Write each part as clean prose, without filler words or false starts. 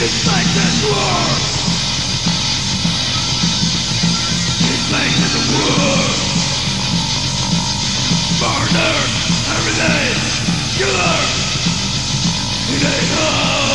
It's like this war. It's like this war. Murder every day. Killer in a hole.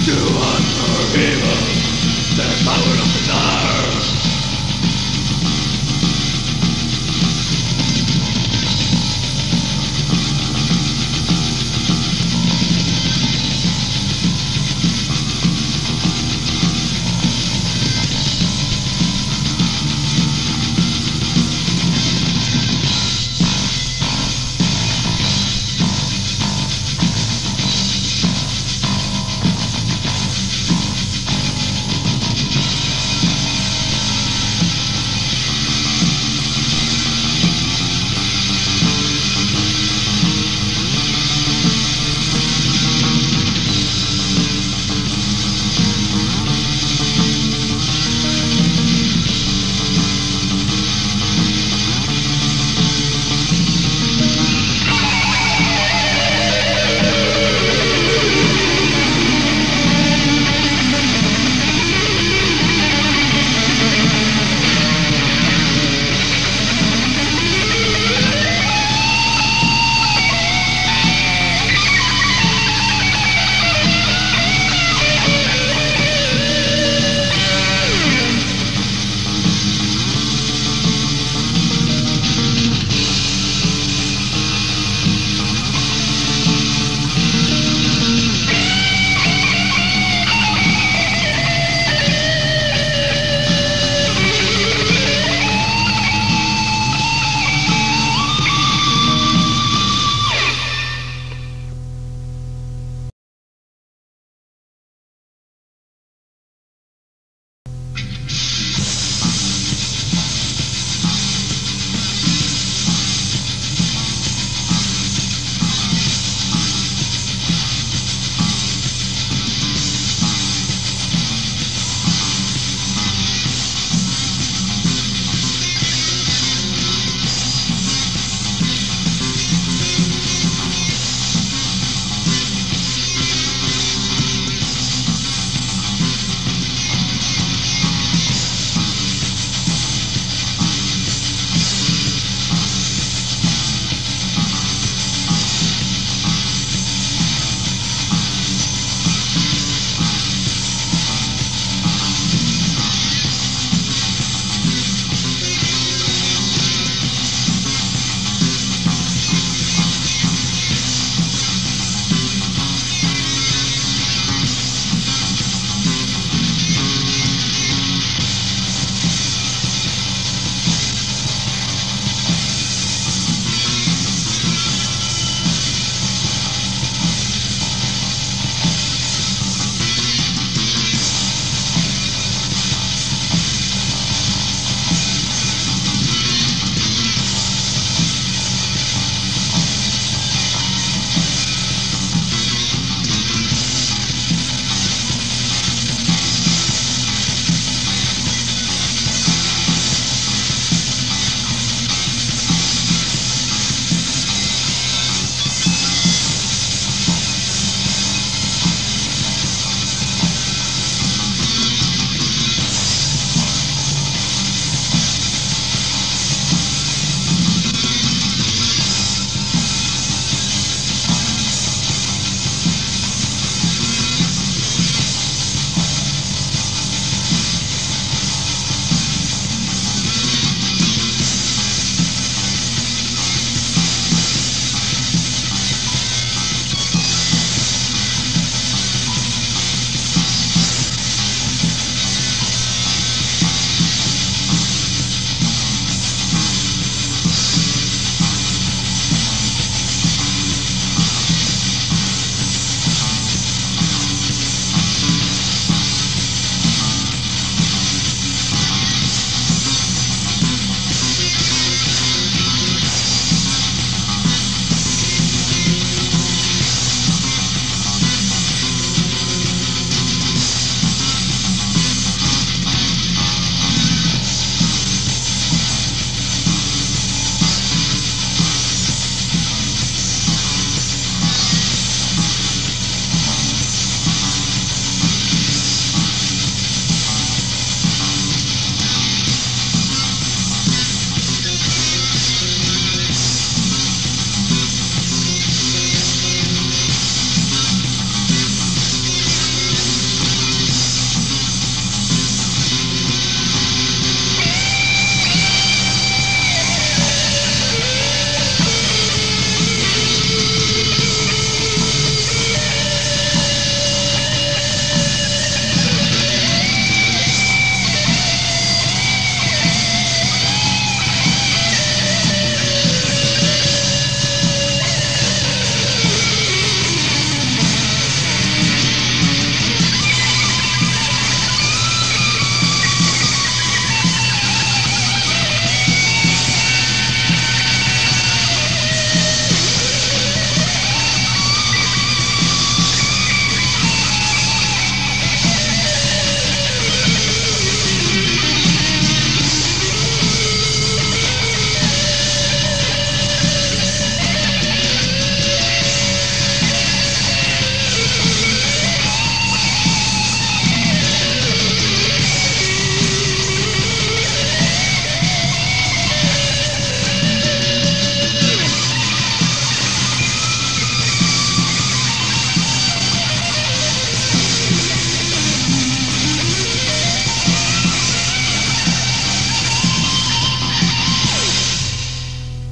To unforgive the power of the dark.